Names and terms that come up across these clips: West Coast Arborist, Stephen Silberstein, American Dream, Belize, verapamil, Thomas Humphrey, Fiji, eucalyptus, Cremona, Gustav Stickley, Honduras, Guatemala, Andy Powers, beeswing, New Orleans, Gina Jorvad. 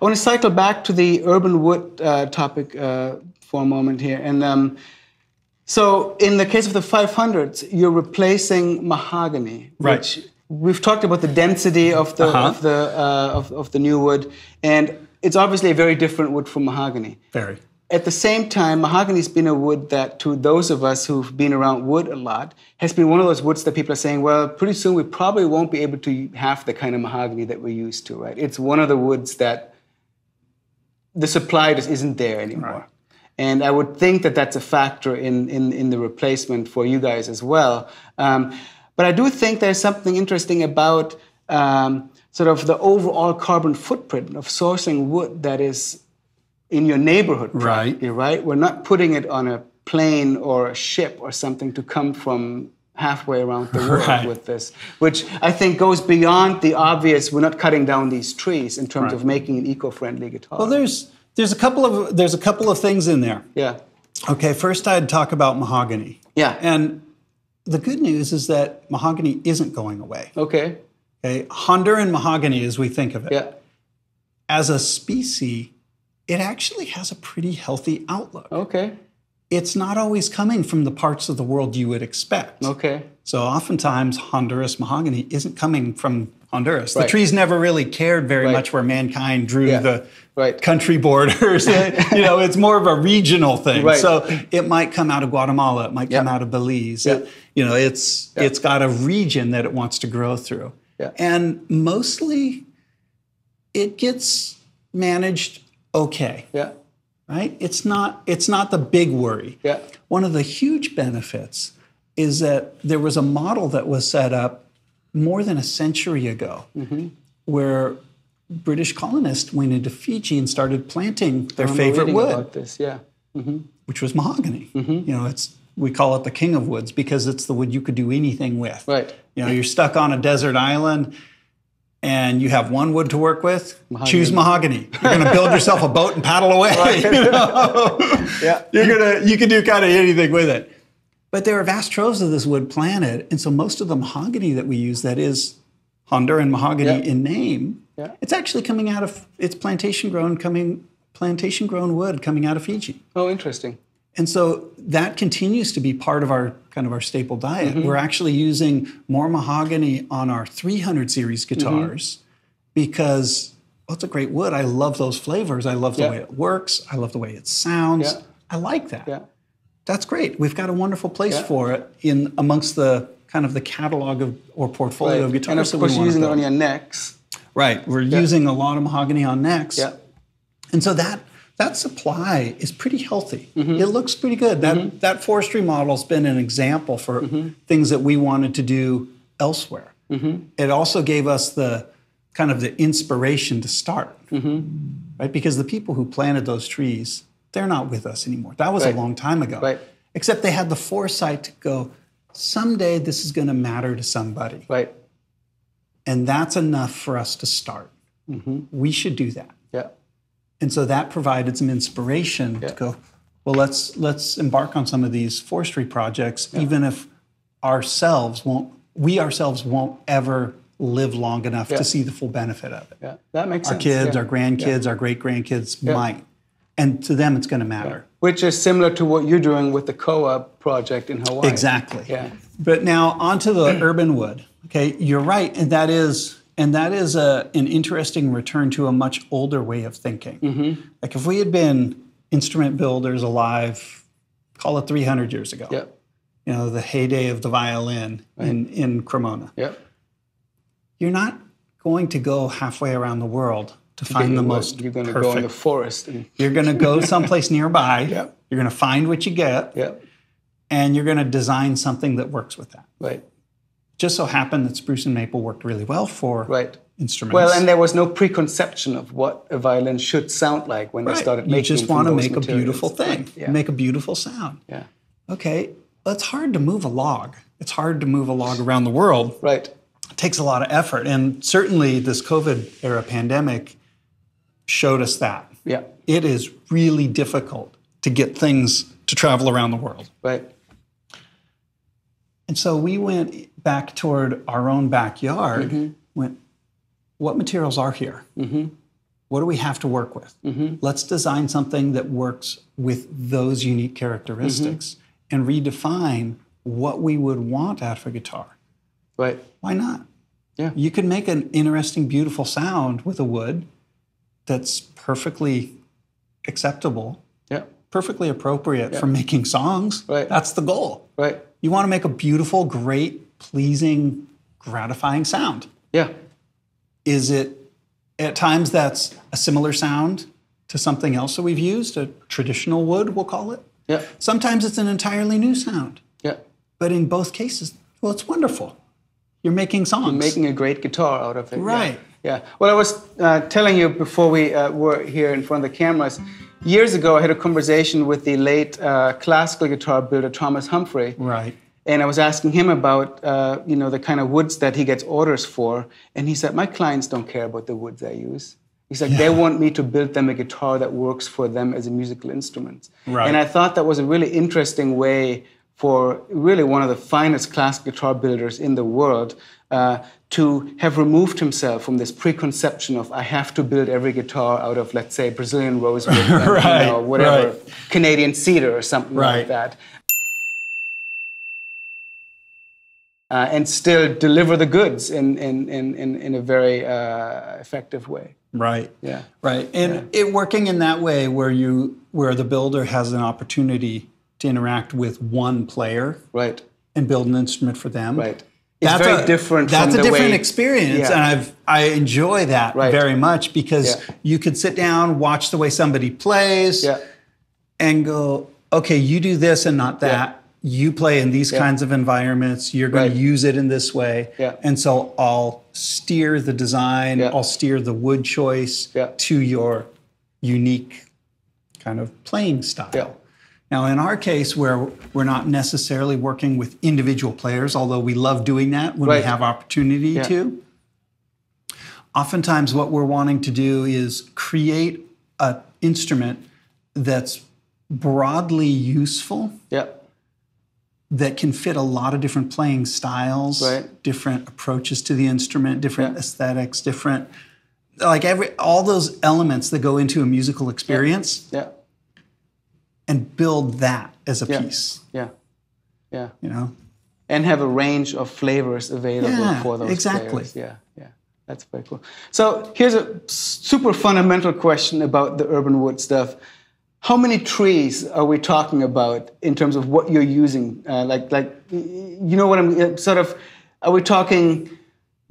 I want to cycle back to the urban wood topic for a moment here. And so in the case of the 500s, you're replacing mahogany, right. Which we've talked about the density of the, of the new wood, and it's obviously a very different wood from mahogany. Very. At the same time, mahogany's been a wood that, to those of us who've been around wood a lot, has been one of those woods that people are saying, well, pretty soon we probably won't be able to have the kind of mahogany that we're used to, right? It's one of the woods that the supply just isn't there anymore. Right. And I would think that that's a factor in the replacement for you guys as well. But I do think there's something interesting about sort of the overall carbon footprint of sourcing wood that is in your neighborhood, right? Right? We're not putting it on a plane or a ship or something to come from halfway around the world right. with this, which I think goes beyond the obvious. We're not cutting down these trees in terms right. of making an eco-friendly guitar. Well, there's a couple of things in there. Yeah. Okay. First, I'd talk about mahogany. Yeah. And the good news is that mahogany isn't going away. Okay. Okay. Honduran mahogany, as we think of it, yeah. as a species. It actually has a pretty healthy outlook. Okay. It's not always coming from the parts of the world you would expect. Okay. So oftentimes Honduras mahogany isn't coming from Honduras. Right. The trees never really cared very right. much where mankind drew yeah. the right. country borders. You know, it's more of a regional thing. Right. So it might come out of Guatemala. It might yep. come out of Belize. Yep. It, you know, it's yep. it's got a region that it wants to grow through. Yep. And mostly it gets managed okay. Yeah. Right? It's not the big worry. Yeah. One of the huge benefits is that there was a model that was set up more than a century ago mm-hmm. where British colonists went into Fiji and started planting their favorite wood. About this. Yeah. Mm-hmm. Which was mahogany. Mm-hmm. You know, we call it the king of woods because it's the wood you could do anything with. Right. You know, you're stuck on a desert island. And you have one wood to work with, mahogany. Choose mahogany. You're going to build yourself a boat and paddle away. Right. You know? Yeah. You can do kind of anything with it. But there are vast troves of this wood planted, and so most of the mahogany that we use, that is Honduran mahogany yep. in name, yep. it's actually coming out of it's plantation grown wood coming out of Fiji. Oh, interesting. And so that continues to be part of our kind of our staple diet. Mm-hmm. We're actually using more mahogany on our 300 series guitars mm-hmm. because well, it's a great wood. I love those flavors. I love the yeah. way it works. I love the way it sounds. Yeah. I like that. Yeah. That's great. We've got a wonderful place yeah. for it in amongst the kind of the catalog of or portfolio right. of guitars. And of course, you're using it on your necks. Right. We're yeah. using a lot of mahogany on necks. Yeah. And so that supply is pretty healthy. Mm-hmm. It looks pretty good. Mm-hmm. That forestry model's been an example for mm-hmm. things that we wanted to do elsewhere. Mm-hmm. It also gave us the kind of the inspiration to start, mm-hmm. right? Because the people who planted those trees, they're not with us anymore. That was right. a long time ago. Right. Except they had the foresight to go, someday this is going to matter to somebody. Right. And that's enough for us to start. Mm-hmm. We should do that. Yeah. And so that provided some inspiration yeah. to go, well, let's embark on some of these forestry projects, yeah. even if we ourselves won't ever live long enough yeah. to see the full benefit of it. Yeah. That makes sense. Our kids, yeah. our grandkids, yeah. our great-grandkids yeah. might. And to them, it's going to matter. Yeah. Which is similar to what you're doing with the co-op project in Hawaii. Exactly. Yeah. But now onto the urban wood. Okay, you're right, and that is an interesting return to a much older way of thinking. Mm-hmm. Like if we had been instrument builders alive, call it 300 years ago, yep. you know, the heyday of the violin right. in Cremona, yep. you're not going to go halfway around the world to find the most perfect. You're going to go in the forest. You're going to go someplace nearby. Yep. You're going to find what you get. Yep. And you're going to design something that works with that. Right. Just so happened that spruce and maple worked really well for right. instruments. Well, and there was no preconception of what a violin should sound like when right. they started making those materials. You just want to make a beautiful thing, right. yeah. make a beautiful sound. Yeah. Okay, well, it's hard to move a log. It's hard to move a log around the world. Right. It takes a lot of effort, and certainly this COVID-era pandemic showed us that. Yeah. It is really difficult to get things to travel around the world. Right. And so we went back toward our own backyard, mm-hmm. went, what materials are here? Mm-hmm. What do we have to work with? Mm-hmm. Let's design something that works with those unique characteristics mm-hmm. and redefine what we would want out of a guitar. Right. Why not? Yeah. You can make an interesting, beautiful sound with a wood that's perfectly acceptable, yeah. perfectly appropriate yeah. for making songs. Right. That's the goal. Right. You want to make a beautiful, great, pleasing, gratifying sound. Yeah. Is it, at times that's a similar sound to something else that we've used, a traditional wood, we'll call it. Yeah. Sometimes it's an entirely new sound. Yeah. But in both cases, well, it's wonderful. You're making songs. You're making a great guitar out of it. Right. Yeah. yeah. Well, I was telling you before we were here in front of the cameras, years ago I had a conversation with the late classical guitar builder Thomas Humphrey. Right. And I was asking him about, you know, the kind of woods that he gets orders for. And he said, my clients don't care about the woods I use. He's like, yeah. they want me to build them a guitar that works for them as a musical instrument. Right. And I thought that was a really interesting way for really one of the finest classical guitar builders in the world to have removed himself from this preconception of I have to build every guitar out of, let's say, Brazilian rosewood or right, you know, whatever, right. Canadian cedar or something right. like that. And still deliver the goods in a very effective way. Right. Yeah. Right. And yeah. it working in that way where you where the builder has an opportunity to interact with one player. Right. And build an instrument for them. Right. It's that's very different. That's from a the different way, experience, yeah. and I enjoy that right. very much because yeah. you could sit down, watch the way somebody plays, yeah. and go, okay, you do this and not that. Yeah. You play in these yeah. kinds of environments, you're going right. to use it in this way. Yeah. And so I'll steer the design, yeah. I'll steer the wood choice yeah. to your unique kind of playing style. Yeah. Now, in our case, where we're not necessarily working with individual players, although we love doing that when right. we have opportunity yeah. to, oftentimes what we're wanting to do is create an instrument that's broadly useful. Yeah. that can fit a lot of different playing styles, right. different approaches to the instrument, different yeah. aesthetics, different, like all those elements that go into a musical experience yeah. Yeah. and build that as a yeah. piece. Yeah, yeah. You know? And have a range of flavors available yeah, for those exactly. players. Yeah, yeah, that's very cool. So here's a super fundamental question about the urban wood stuff. How many trees are we talking about in terms of what you're using? Like, you know what I'm sort of, are we talking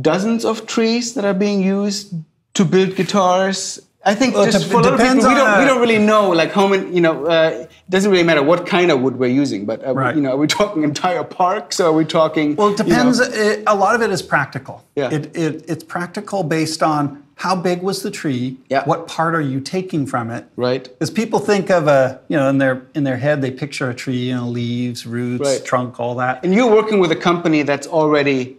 dozens of trees that are being used to build guitars? I think well, just for a lot of people, we don't really know, like how many, you know, it doesn't really matter what kind of wood we're using, but right. you know, are we talking entire parks? Or are we talking? Well, it depends. You know, a lot of it is practical. Yeah. It's practical based on how big was the tree? Yeah. What part are you taking from it? Right. Because people think of a, you know, in their head, they picture a tree, you know, leaves, roots, right. trunk, all that. And you're working with a company that's already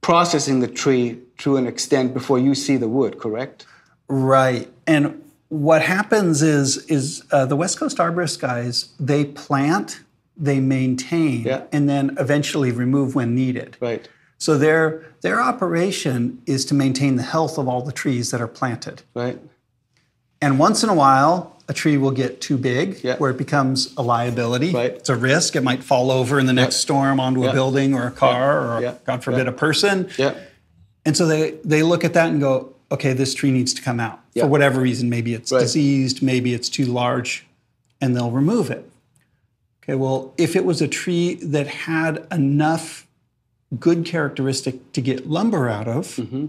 processing the tree to an extent before you see the wood, correct? Right. And what happens is the West Coast Arborist guys, they plant, they maintain, yeah. and then eventually remove when needed. Right. So their operation is to maintain the health of all the trees that are planted. Right. And once in a while, a tree will get too big yeah. where it becomes a liability. Right. It's a risk. It might fall over in the next yeah. storm onto yeah. a building or a car yeah. or, yeah. God forbid, yeah. a person. Yeah. And so they look at that and go, okay, this tree needs to come out yeah. for whatever reason. Maybe it's right. diseased, maybe it's too large, and they'll remove it. Okay, well, if it was a tree that had enough good characteristic to get lumber out of, mm-hmm.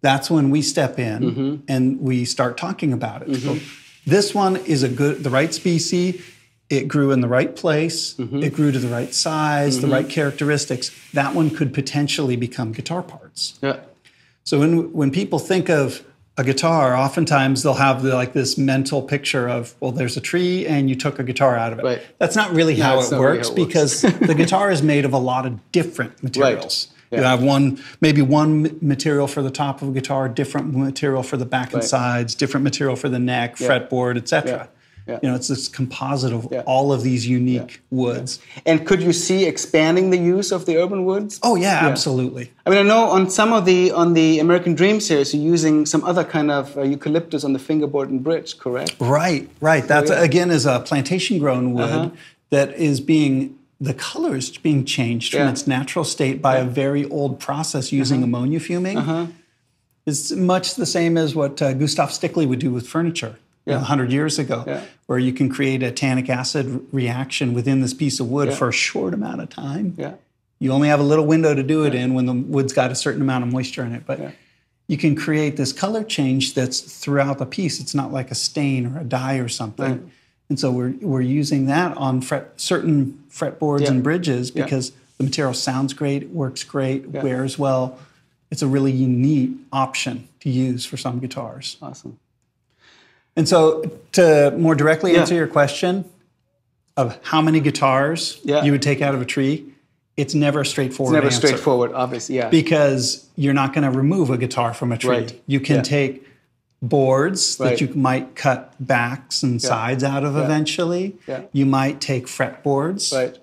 that's when we step in mm-hmm. and we start talking about it. Mm-hmm. So this one is the right species, it grew in the right place, mm-hmm. it grew to the right size, mm-hmm. the right characteristics. That one could potentially become guitar parts. Yeah. So when people think of a guitar, oftentimes they'll have this mental picture of, well, there's a tree and you took a guitar out of it. Right. That's not really how it works because the guitar is made of a lot of different materials. Right. Yeah. You have maybe one material for the top of a guitar, different material for the back and right. sides, different material for the neck, yeah. fretboard, etc. Yeah. Yeah. You know, it's this composite of all of these unique woods. Yeah. And could you see expanding the use of the urban woods? Oh yeah, absolutely. I mean, I know on some of the American Dream series, you're using some other kind of eucalyptus on the fingerboard and bridge, correct? Right, right. That's again is a plantation-grown wood that is being. The color is being changed from its natural state by a very old process using ammonia fuming. It's much the same as what Gustav Stickley would do with furniture 100 years ago, where you can create a tannic acid reaction within this piece of wood for a short amount of time. Yeah. You only have a little window to do it in when the wood's got a certain amount of moisture in it. But you can create this color change that's throughout the piece. It's not like a stain or a dye or something. Right. And so we're using that on certain fretboards and bridges because the material sounds great, works great, wears well. It's a really unique option to use for some guitars. Awesome. And so to more directly answer your question of how many guitars you would take out of a tree, it's never a straightforward answer. It's never straightforward, obviously, because you're not going to remove a guitar from a tree. Right. You can take boards that you might cut backs and sides out of eventually. Yeah. You might take fretboards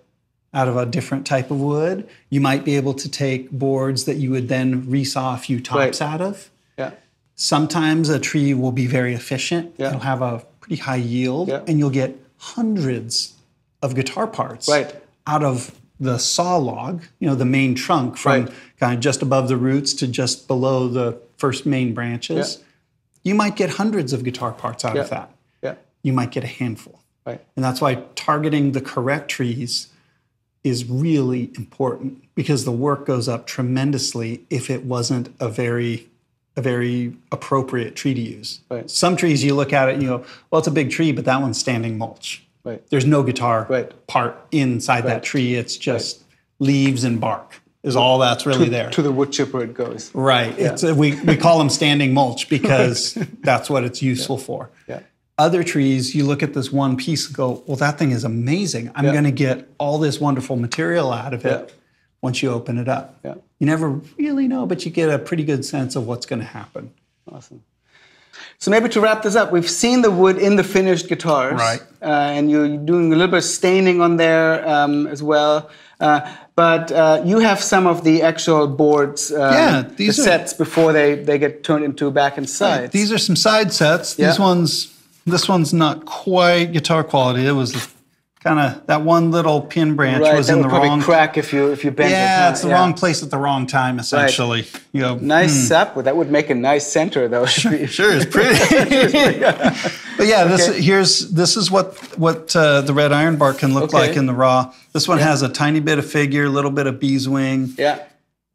out of a different type of wood. You might be able to take boards that you would then resaw a few tops out of. Yeah. Sometimes a tree will be very efficient. Yeah. It'll have a pretty high yield, and you'll get hundreds of guitar parts out of the saw log, you know, the main trunk from kind of just above the roots to just below the first main branches. Yeah. You might get hundreds of guitar parts out of that. Yeah. You might get a handful. Right. And that's why targeting the correct trees is really important, because the work goes up tremendously if it wasn't a very appropriate tree to use. Right. Some trees you look at it and you go, well, it's a big tree, but that one's standing mulch. Right. There's no guitar part inside that tree. It's just leaves and bark. Is all that's really there. To the wood chipper it goes. Right. Yeah. It's, we call them standing mulch because that's what it's useful for. Yeah. Other trees, you look at this one piece and go, well, that thing is amazing. I'm going to get all this wonderful material out of it once you open it up. Yeah. You never really know, but you get a pretty good sense of what's going to happen. Awesome. So maybe to wrap this up, we've seen the wood in the finished guitars. Right. And you're doing a little bit of staining on there as well. But you have some of the actual boards, these the sets before they get turned into back and sides. Right. These are some side sets. Yeah. This one's not quite guitar quality. It was kind of that one little pin branch was in the wrong crack if you bend it. It's the wrong place at the wrong time, essentially. Right. You know, nice sap. That would make a nice center, though. Sure, it's pretty. But this is what the red iron bark can look like in the raw. This one has a tiny bit of figure, a little bit of beeswing. Yeah,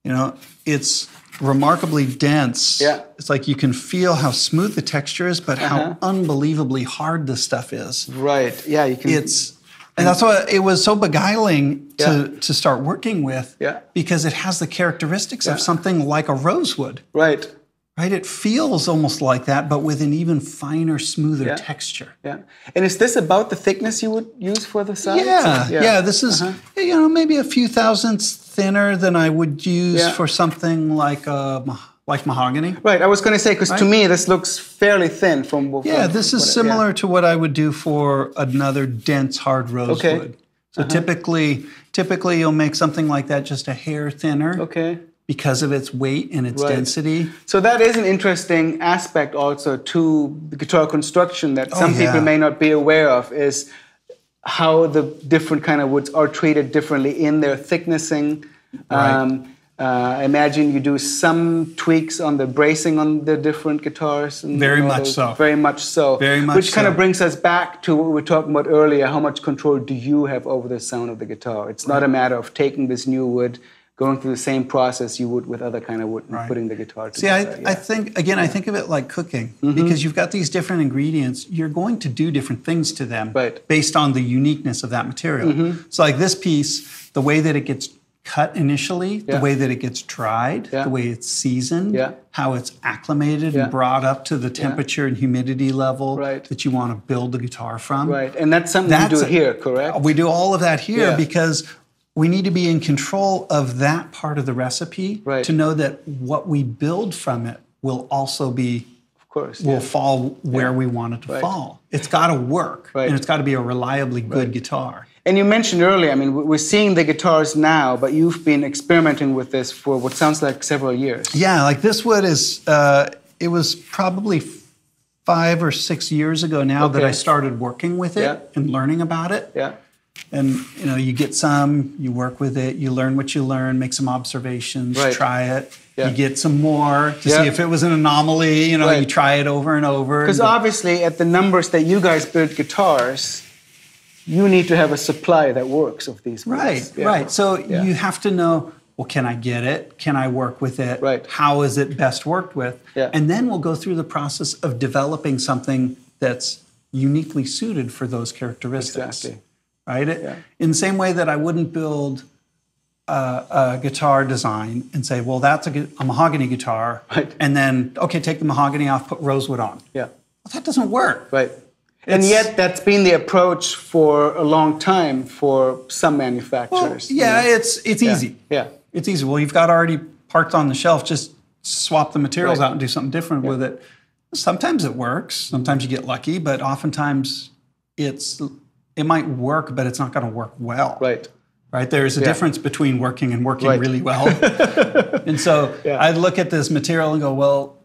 you know, it's remarkably dense. Yeah, it's like you can feel how smooth the texture is, but how unbelievably hard this stuff is. Right. Yeah, you can. And that's why it was so beguiling to start working with, because it has the characteristics of something like a rosewood. Right. Right? It feels almost like that, but with an even finer, smoother texture. Yeah. And is this about the thickness you would use for the sides? Yeah. Yeah. This is, you know, maybe a few thousandths thinner than I would use for something like mahogany. Right. I was going to say, because to me, this looks fairly thin from what this is similar to what I would do for another dense, hard rosewood. Okay. So typically you'll make something like that just a hair thinner. Okay. Because of its weight and its density. So that is an interesting aspect also to the guitar construction that some people may not be aware of, is how the different kind of woods are treated differently in their thicknessing. Right. I imagine you do some tweaks on the bracing on the different guitars. And Very much so. Which kind of brings us back to what we were talking about earlier. How much control do you have over the sound of the guitar? It's not a matter of taking this new wood, going through the same process you would with other kind of wood, and putting the guitar together. See, I think of it like cooking, because you've got these different ingredients. You're going to do different things to them based on the uniqueness of that material. So like this piece, the way that it gets cut initially, the way that it gets dried, the way it's seasoned, how it's acclimated and brought up to the temperature and humidity level that you want to build the guitar from. Right, and that's something you do here, correct? We do all of that here because we need to be in control of that part of the recipe to know that what we build from it will also be course, will fall where we want it to fall. It's got to work, and it's got to be a reliably good guitar. And you mentioned earlier, I mean, we're seeing the guitars now, but you've been experimenting with this for what sounds like several years. Yeah, like this wood is, it was probably 5 or 6 years ago now that I started working with it and learning about it. Yeah. And, you know, you get some, you work with it, you learn what you learn, make some observations, try it. Yeah. You get some more to see if it was an anomaly, you know, you try it over and over. Because obviously at the numbers that you guys build guitars, you need to have a supply that works of these parts. Right. So you have to know, well, can I get it? Can I work with it? How is it best worked with? And then we'll go through the process of developing something that's uniquely suited for those characteristics. Exactly. Right? In the same way that I wouldn't build a guitar design and say, well, that's a mahogany guitar, and then, okay, take the mahogany off, put rosewood on. Well, that doesn't work. And yet, that's been the approach for a long time for some manufacturers. Well, yeah, you know? it's easy. It's easy. Well, you've got already parts on the shelf. Just swap the materials out and do something different with it. Sometimes it works. Sometimes you get lucky, but oftentimes it might work, but it's not going to work well. Right. There's a difference between working and working really well. And so I look at this material and go, well,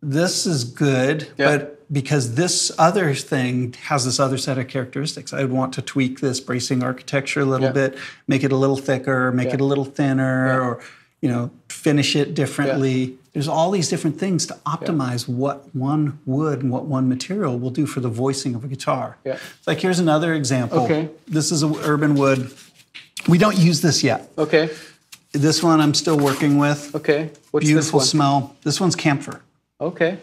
this is good, but because this other thing has this other set of characteristics. I would want to tweak this bracing architecture a little bit, make it a little thicker, make it a little thinner, or, you know, finish it differently. There's all these different things to optimize what one wood and what one material will do for the voicing of a guitar. It's like, here's another example. This is an urban wood. We don't use this yet. This one I'm still working with. What's beautiful this one? Smell. This one's camphor. It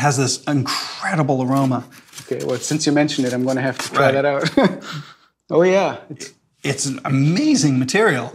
has this incredible aroma. Well, since you mentioned it, I'm going to have to try that out. It's an amazing material.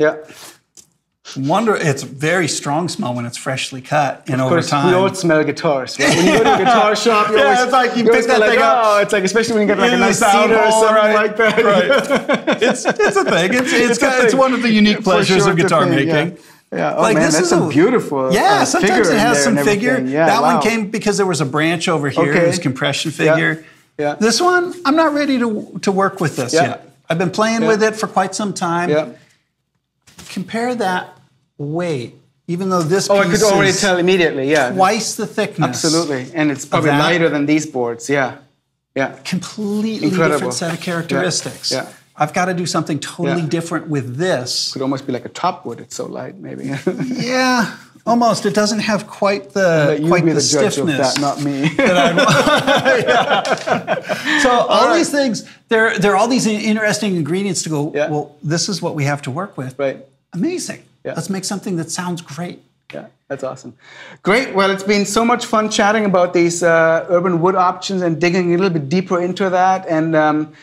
It's a very strong smell when it's freshly cut, and over time. We all smell guitars. Right? When you go to a guitar shop, you always, it's like you pick that thing up. Oh, it's like, especially when you get like a nice cedar or something like that. It's a thing. It's one of the unique pleasures of guitar making. Like, man, that's a beautiful. Sometimes it has some figure. That one came because there was a branch over here. It was compression figure. This one, I'm not ready to work with this yet. I've been playing with it for quite some time. Compare that weight, even though this piece I could already tell immediately, twice the thickness. Absolutely, and it's probably lighter than these boards, Completely different set of characteristics. I've got to do something totally different with this. Could almost be like a top wood. It's so light, maybe. Almost. It doesn't have quite the stiffness. Judge of that, not me. So all these things, there are all these interesting ingredients to go. Well, this is what we have to work with. Amazing. Let's make something that sounds great. That's awesome. Great. Well, it's been so much fun chatting about these urban wood options and digging a little bit deeper into that, and.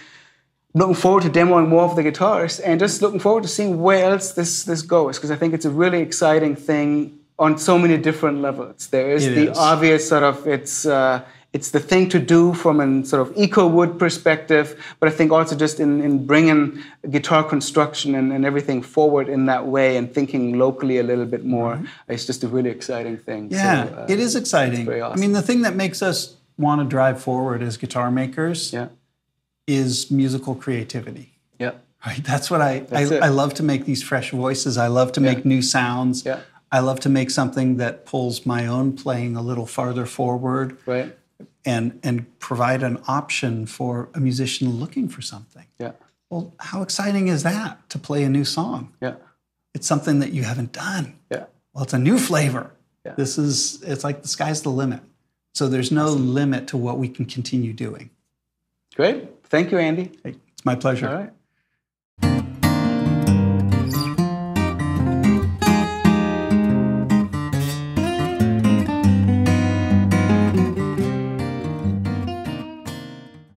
Looking forward to demoing more of the guitars, and just looking forward to seeing where else this goes, because I think it's a really exciting thing on so many different levels. There is obvious sort of, it's the thing to do from a sort of eco-wood perspective, but I think also just in bringing guitar construction and everything forward in that way and thinking locally a little bit more, it's just a really exciting thing. So, it is exciting. It's very awesome. I mean, the thing that makes us want to drive forward as guitar makers is musical creativity. Right? That's what I love to make these fresh voices. I love to make new sounds. I love to make something that pulls my own playing a little farther forward and provide an option for a musician looking for something. Well, how exciting is that to play a new song? It's something that you haven't done. Well, it's a new flavor. It's like the sky's the limit. So there's no limit to what we can continue doing. Great. Thank you, Andy. It's my pleasure. All right.